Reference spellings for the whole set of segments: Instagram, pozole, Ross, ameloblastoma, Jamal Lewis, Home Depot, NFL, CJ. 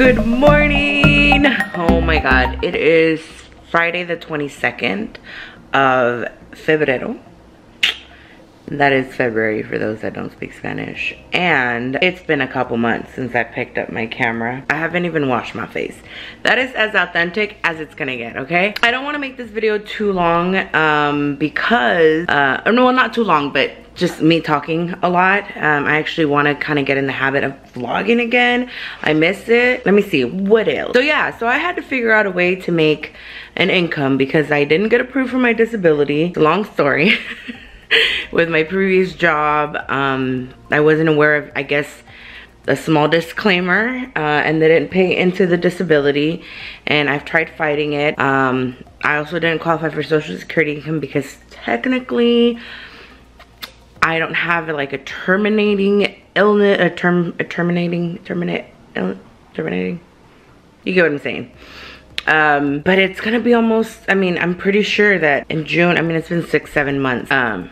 Good morning. Oh my god, it is Friday the 22nd of Febrero. That is February for those that don't speak Spanish. And it's been a couple months since I picked up my camera. I haven't even washed my face. That is as authentic as it's gonna get, okay? I don't wanna make this video too long because, no, not too long, but just me talking a lot. I actually wanna kinda get in the habit of vlogging again. I miss it. Let me see, what else? So yeah, so I had to figure out a way to make an income because I didn't get approved for my disability. It's a long story. With my previous job, I wasn't aware of, I guess, a small disclaimer, and they didn't pay into the disability, and I've tried fighting it. I also didn't qualify for Social Security income because technically I don't have like a terminating illness, terminating, you get what I'm saying. But it's gonna be almost, I mean, I'm pretty sure that in June, I mean, it's been 6-7 months.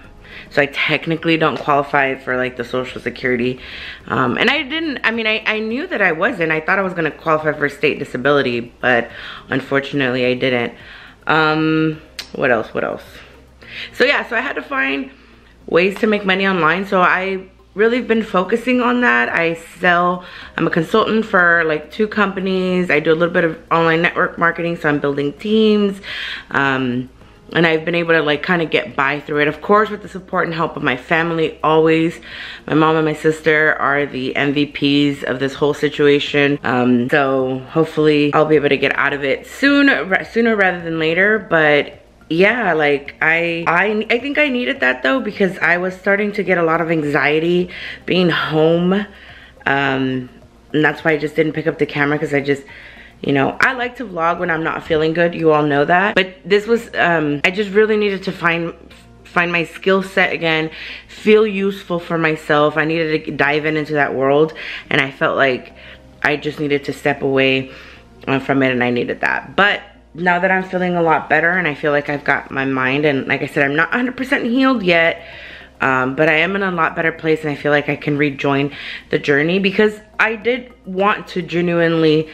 So I technically don't qualify for like the Social Security. And I didn't, I mean, I knew that I wasn't. I thought I was gonna qualify for state disability, but unfortunately I didn't. What else? So yeah, so I had to find ways to make money online. So I really been focusing on that. I'm a consultant for like 2 companies. I do a little bit of online network marketing, so I'm building teams. And I've been able to like kind of get by through it. Of course, with the support and help of my family, always. My mom and my sister are the MVPs of this whole situation. So hopefully I'll be able to get out of it sooner rather than later. But yeah, like I think I needed that though, because I was starting to get a lot of anxiety being home. And that's why I just didn't pick up the camera, because I just, you know, I like to vlog when I'm not feeling good. You all know that. But this was, I just really needed to find my skill set again, feel useful for myself. I needed to dive into that world, and I felt like I just needed to step away from it, and I needed that. But now that I'm feeling a lot better, and I feel like I've got my mind, and like I said, I'm not 100% healed yet, but I am in a lot better place, and I feel like I can rejoin the journey, because I did want to genuinely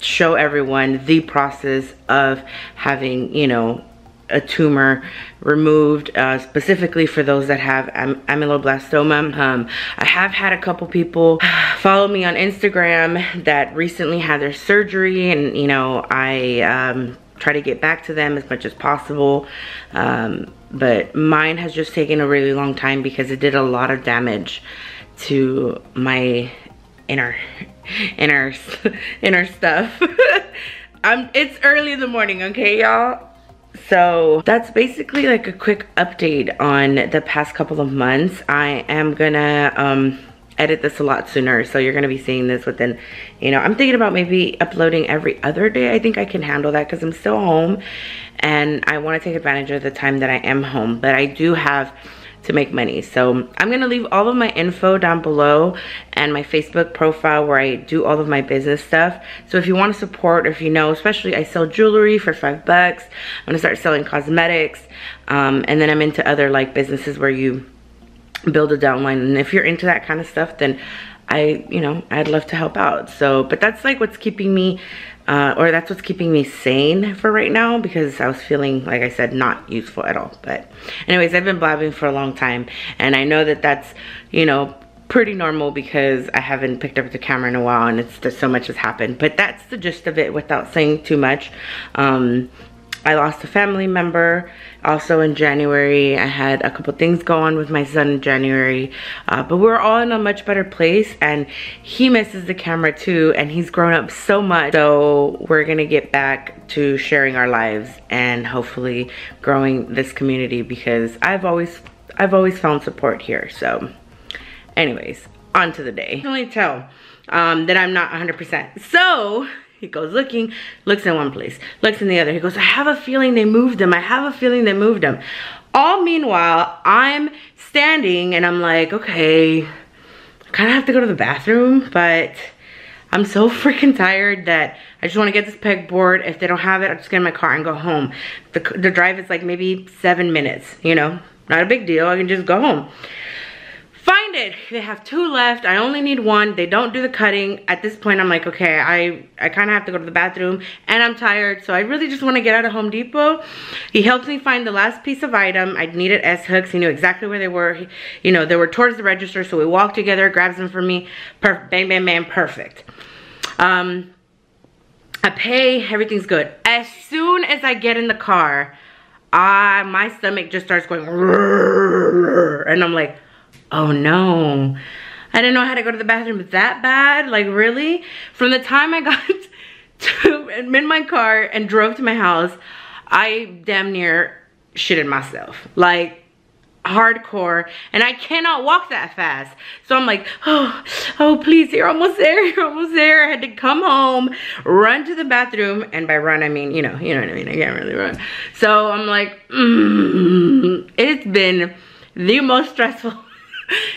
show everyone the process of having, you know, a tumor removed, specifically for those that have ameloblastoma. I have had a couple people follow me on Instagram that recently had their surgery, and you know, I try to get back to them as much as possible, but mine has just taken a really long time because it did a lot of damage to my inner stuff. It's early in the morning, okay y'all? So that's basically like a quick update on the past couple of months. I am gonna edit this a lot sooner, so you're gonna be seeing this within, you know, I'm thinking about maybe uploading every other day. I think I can handle that because I'm still home, and I want to take advantage of the time that I am home, but I do have to make money. So I'm gonna leave all of my info down below, and my Facebook profile where I do all of my business stuff. So if you want to support, or if you know, especially I sell jewelry for $5. I'm gonna start selling cosmetics, and then I'm into other like businesses where you build a downline. And if you're into that kind of stuff, then you know, I'd love to help out. So, but that's like what's keeping me, that's what's keeping me sane for right now, because I was feeling, like I said, not useful at all. But anyways, I've been blabbing for a long time, and I know that that's, you know, pretty normal because I haven't picked up the camera in a while, and it's just so much has happened. But that's the gist of it without saying too much. I lost a family member also in January. I had a couple things go on with my son in January, but we're all in a much better place, and he misses the camera too, and he's grown up so much. So we're gonna get back to sharing our lives and hopefully growing this community, because I've always found support here. So anyways, on to the day. I can only tell that I'm not 100%. So he goes looking, looks in one place, looks in the other. He goes, I have a feeling they moved him. I have a feeling they moved him. All meanwhile, I'm standing, and I'm like, okay, I kind of have to go to the bathroom, but I'm so freaking tired that I just want to get this pegboard. If they don't have it, I'll just get in my car and go home. The drive is like maybe 7 minutes, you know, not a big deal. I can just go home. find it. They have two left. I only need one. They don't do the cutting. At this point, I'm like, okay, I kind of have to go to the bathroom and I'm tired. So I really just want to get out of Home Depot. He helped me find the last piece of item. I needed S-hooks. He knew exactly where they were. He, you know, they were towards the register. So we walked together, grabs them for me. Bang, bang, bang, perfect. I pay, everything's good. As soon as I get in the car, my stomach just starts going and I'm like, oh no, I didn't know how to go to the bathroom that bad. Like, really? From the time I got to in my car and drove to my house, I damn near shitted myself, like hardcore, and I cannot walk that fast. So I'm like, oh please, you're almost there, you're almost there. I had to come home, run to the bathroom, and by run I mean, you know what I mean, I can't really run. So I'm like, it's been the most stressful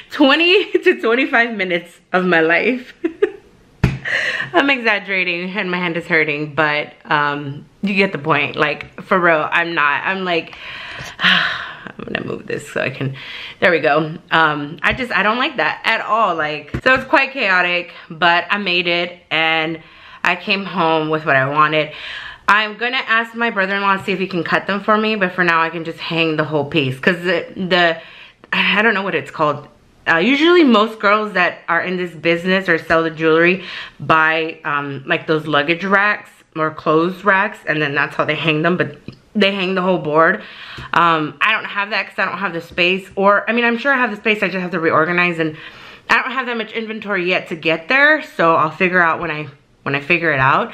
20 to 25 minutes of my life. I'm exaggerating and my hand is hurting, but you get the point. Like, for real, I'm like, I'm gonna move this so I can, there we go. I don't like that at all. Like, so it's quite chaotic, but I made it and I came home with what I wanted. I'm gonna ask my brother-in-law to see if he can cut them for me, but for now I can just hang the whole piece because I don't know what it's called. Usually most girls that are in this business or sell the jewelry buy like those luggage racks or clothes racks, and then that's how they hang them, but they hang the whole board. I don't have that because I don't have the space, or I mean, I'm sure I have the space, I just have to reorganize, and I don't have that much inventory yet to get there, so I'll figure out when I figure it out.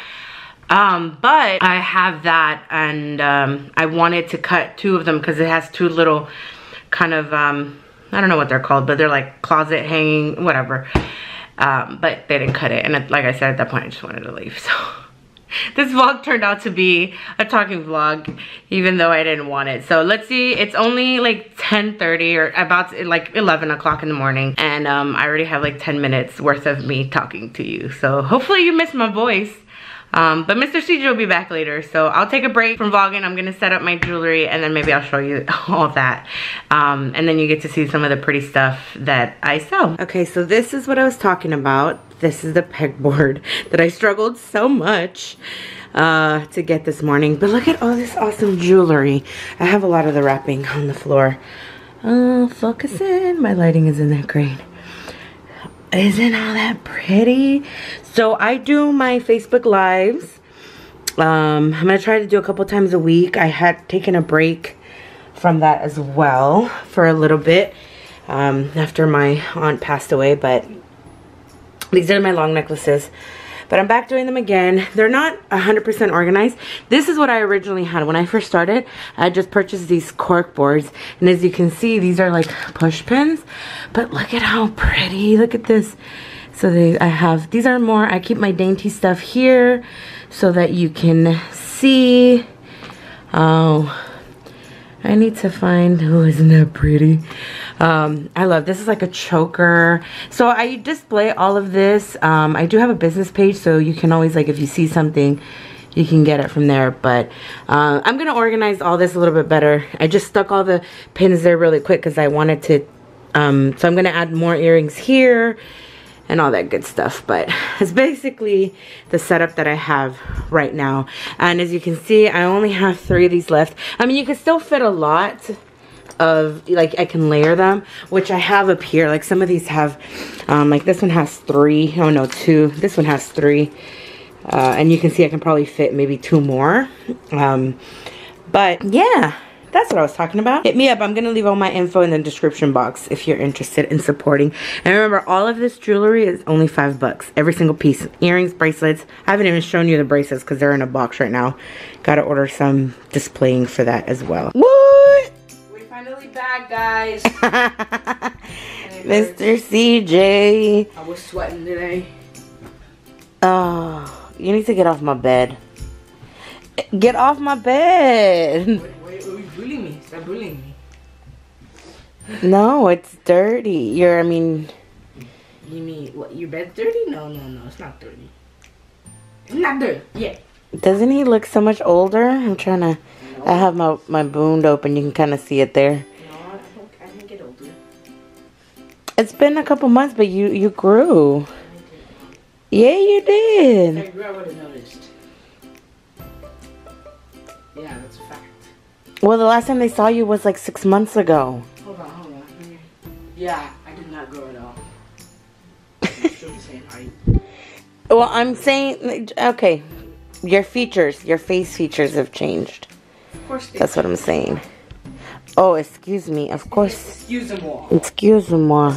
But I have that, and I wanted to cut two of them because it has two little kind of I don't know what they're called, but they're like closet hanging, whatever. But they didn't cut it, and like I said, at that point I just wanted to leave. So this vlog turned out to be a talking vlog, even though I didn't want it. So let's see, it's only like 10:30 or about to, like 11 o'clock in the morning, and I already have like 10 minutes worth of me talking to you, so hopefully you missed my voice. But Mr. CJ will be back later, so I'll take a break from vlogging. I'm gonna set up my jewelry, and then maybe I'll show you all that. And then you get to see some of the pretty stuff that I sell. Okay, so this is what I was talking about. This is the pegboard that I struggled so much to get this morning. But look at all this awesome jewelry. I have a lot of the wrapping on the floor. Focus in. My lighting isn't that great. Isn't all that pretty? So I do my Facebook Lives. I'm gonna try to do a couple times a week. I had taken a break from that as well for a little bit after my aunt passed away, but these are my long necklaces. But I'm back doing them again. They're not 100% organized. This is what I originally had. When I first started, I just purchased these cork boards. And as you can see, these are like push pins. But look at how pretty. Look at this. So these are more, I keep my dainty stuff here so that you can see. Oh, I need to find, oh, isn't that pretty? I love, this is like a choker. So I display all of this. I do have a business page, so you can always, like, if you see something, you can get it from there. But I'm gonna organize all this a little bit better. I just stuck all the pins there really quick because I wanted to, so I'm gonna add more earrings here and all that good stuff. But it's basically the setup that I have right now. And as you can see, I only have 3 of these left. I mean, you can still fit a lot of, like, I can layer them, which I have up here. Like, some of these have, like this one has 3, oh no, 2. This one has 3. And you can see I can probably fit maybe 2 more. But yeah, that's what I was talking about. Hit me up. I'm gonna leave all my info in the description box if you're interested in supporting. And remember, all of this jewelry is only $5. Every single piece. Earrings, bracelets. I haven't even shown you the bracelets because they're in a box right now. Gotta order some displaying for that as well. What? We're finally back, guys. Mr. CJ. I was sweating today. Oh, you need to get off my bed. Get off my bed. Me. Stop bullying me. No, it's dirty. You're, I mean... You mean, what, your bed's dirty? No, no, no, it's not dirty. It's not dirty, yeah. Doesn't he look so much older? I'm trying to... No. I have my wound open. You can kind of see it there. No, I think I can get older. It's been a couple months, but you grew. Yeah, you did. If I grew, I would have noticed. Yeah, that's a fact. Well, the last time they saw you was like 6 months ago. Hold on. Yeah, I did not grow at all. I'm still the same height. Well, I'm saying, okay, your face features have changed. Of course they That's what I'm saying. Oh, excuse me, of course. Excuse them all.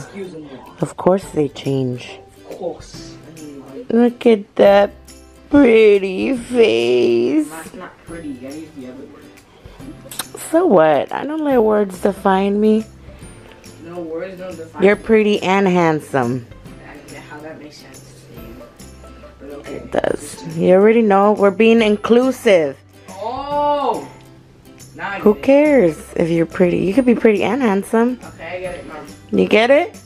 Of course they change. Of course. I mean, like, look at that pretty face. That's not pretty, I use the other word. So what? I don't let words define me. No, words don't define me. You're pretty and handsome. I don't know how that makes sense to you. But okay. It does. You already know. We're being inclusive. Oh! Who cares if you're pretty? You could be pretty and handsome. Okay, I get it, Mom. You get it?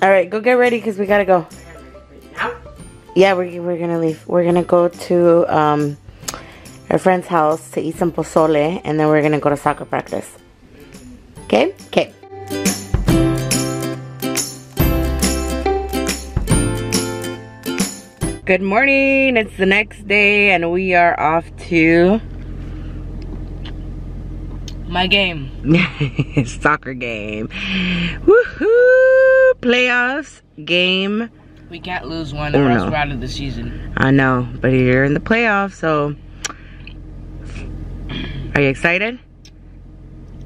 Alright, go get ready because we gotta go. Now? Yeah, we're gonna leave. We're gonna go to, our friend's house to eat some pozole, and then we're gonna go to soccer practice. Okay? Okay. Good morning. It's the next day, and we are off to my game. Soccer game. Woohoo! Playoffs game. We can't lose one, or else we're out of the season. I know, but you're in the playoffs, so. Are you excited?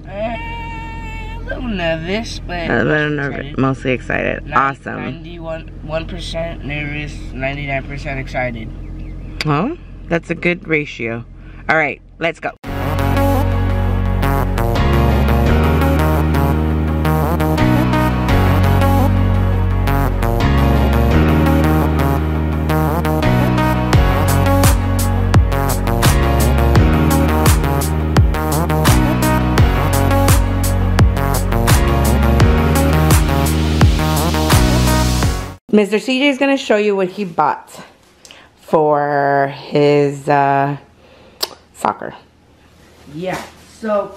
A little nervous, but a little nervous, mostly excited. Awesome. 91% nervous, 99% excited. Well, that's a good ratio. All right, let's go. Mr. CJ is going to show you what he bought for his soccer. Yeah, so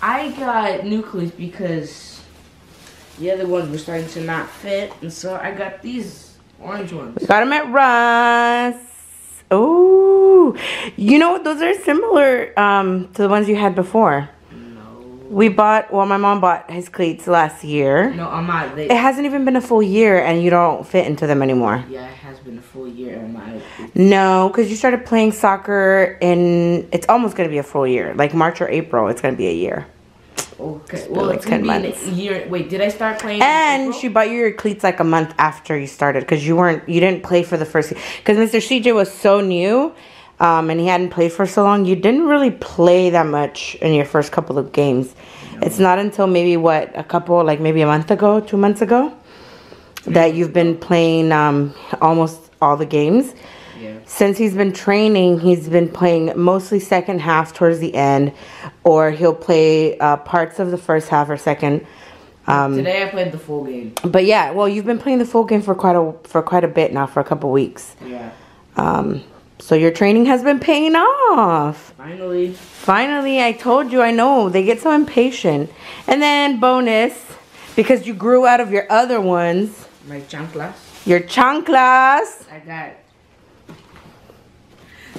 I got new cleats because the other ones were starting to not fit. And so I got these orange ones. We got them at Ross. Oh, you know what? Those are similar to the ones you had before. We bought, well, my mom bought his cleats last year. No, I'm not. It hasn't even been a full year, and you don't fit into them anymore. Yeah, it has been a full year. I'm not. No, because you started playing soccer in, it's almost going to be a full year. Like March or April, it's going to be a year. Okay. Well, like it's 10 months. Year. Wait, did I start playing in April? She bought you your cleats like a month after you started, because you didn't play for the first, because Mr. CJ was so new. And he hadn't played for so long. You didn't really play that much in your first couple of games. No. It's not until maybe, what, a couple, like maybe a month ago, 2 months ago, that you've been playing almost all the games. Yeah. Since he's been training, he's been playing mostly second half towards the end, or he'll play parts of the first half or second. Today I played the full game. But yeah, well, you've been playing the full game for quite a bit now, for a couple weeks. Yeah. So your training has been paying off. Finally. Finally, I told you, I know. They get so impatient. And then bonus, because you grew out of your other ones. My chanclas. Your chanclas. I got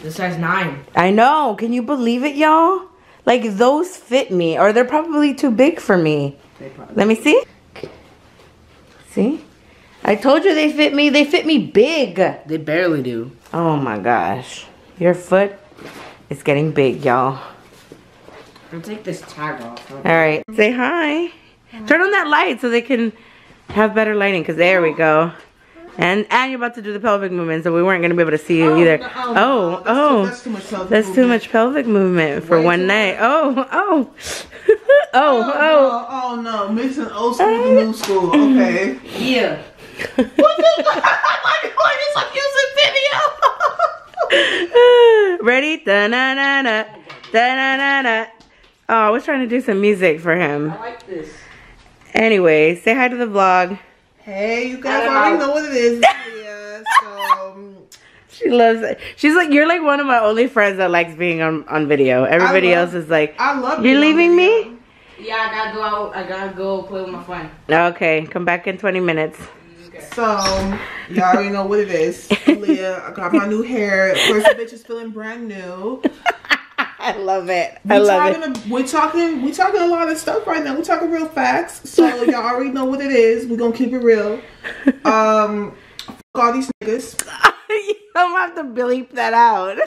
the size 9. I know. Can you believe it, y'all? Like, those fit me, or they're probably too big for me. Let me see. See? I told you they fit me. They fit me big. They barely do. Oh my gosh. Your foot is getting big, y'all. I'll take this tag off. Alright. Say hi. Turn on that light so they can have better lighting, because there we go. And you're about to do the pelvic movement, so we weren't going to be able to see you either. No, oh. That's too much pelvic movement for one night. Oh. Oh, no. Mixing old school to new school. Okay. Yeah. What the? My God, it's like using video. Ready? Da na na na, da na na na. Oh, I was trying to do some music for him. I like this. Anyway, say hi to the vlog. Hey, you guys already know what it is. Yeah, so. She loves it. She's like, you're like one of my only friends that likes being on video. Everybody else is like, I love you leaving me. Yeah, I gotta go out. I gotta go play with my friend. Okay, come back in 20 minutes. Okay. So, y'all already know what it is. Leah, I got my new hair. First, the bitch is feeling brand new. I love it. I love it. We're talking a lot of stuff right now. We're talking real facts. So, y'all already know what it is. We're gonna keep it real. Fuck all these niggas. You don't have to bleep that out.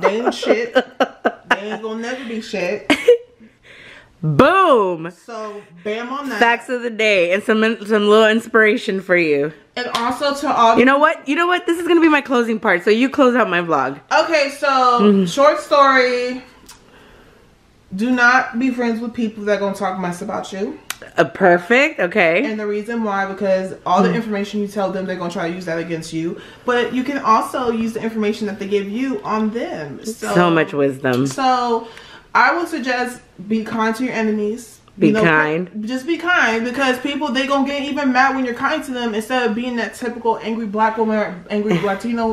They ain't shit. They ain't gonna never be shit. Boom. So bam on that. Facts of the day and some little inspiration for you. And also to all. You know what? This is gonna be my closing part. So you close out my vlog. Okay. So short story. Do not be friends with people that are gonna talk mess about you. Perfect. Okay. And the reason why, because all the information you tell them, they're gonna try to use that against you. But you can also use the information that they give you on them. So much wisdom. So. I would suggest be kind to your enemies. Be kind. Just be kind, because people, they gonna get even mad when you're kind to them instead of being that typical angry black woman or angry Latino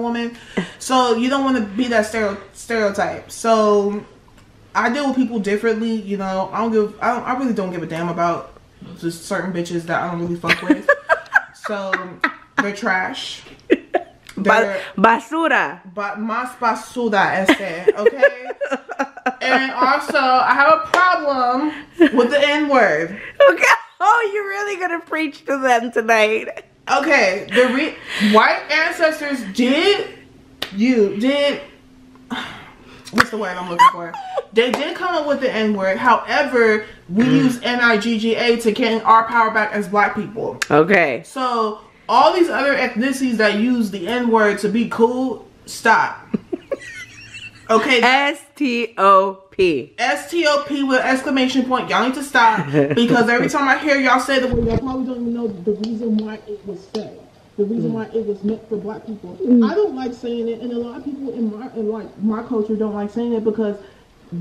woman. So you don't want to be that stereotype. So I deal with people differently. You know, I really don't give a damn about just certain bitches that I don't really fuck with. So they're trash. They're basura. But más basura este. Okay. And also, I have a problem with the N-word. Okay. Oh, you're really going to preach to them tonight. Okay. The white ancestors did... What's the word I'm looking for? They did come up with the N-word. However, we use N-I-G-G-A to gain our power back as black people. Okay. So, all these other ethnicities that use the N-word to be cool, stop. Okay. S-T-O-P. S-T-O-P with exclamation point. Y'all need to stop, because every time I hear y'all say the word, y'all probably don't even know the reason why it was said. The reason why it was meant for black people. I don't like saying it, and a lot of people in my culture don't like saying it, because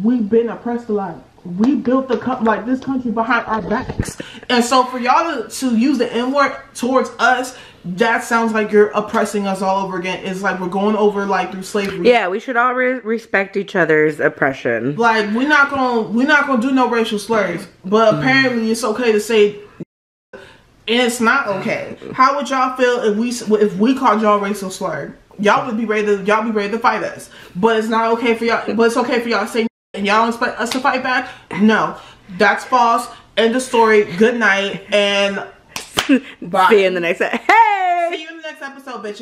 we've been oppressed a lot. We built this country behind our backs. And so for y'all to use the N-word towards us, that sounds like you're oppressing us all over again. It's like we're going over like through slavery. Yeah, we should all respect each other's oppression. Like we're not gonna do no racial slurs, but apparently it's okay to say, and it's not okay. How would y'all feel if we called y'all racial slur? Y'all would be ready to fight us. But it's not okay for y'all. But it's okay for y'all to say, and y'all don't expect us to fight back? No, that's false. End of story. Good night and bye. See you in the next episode, bitches.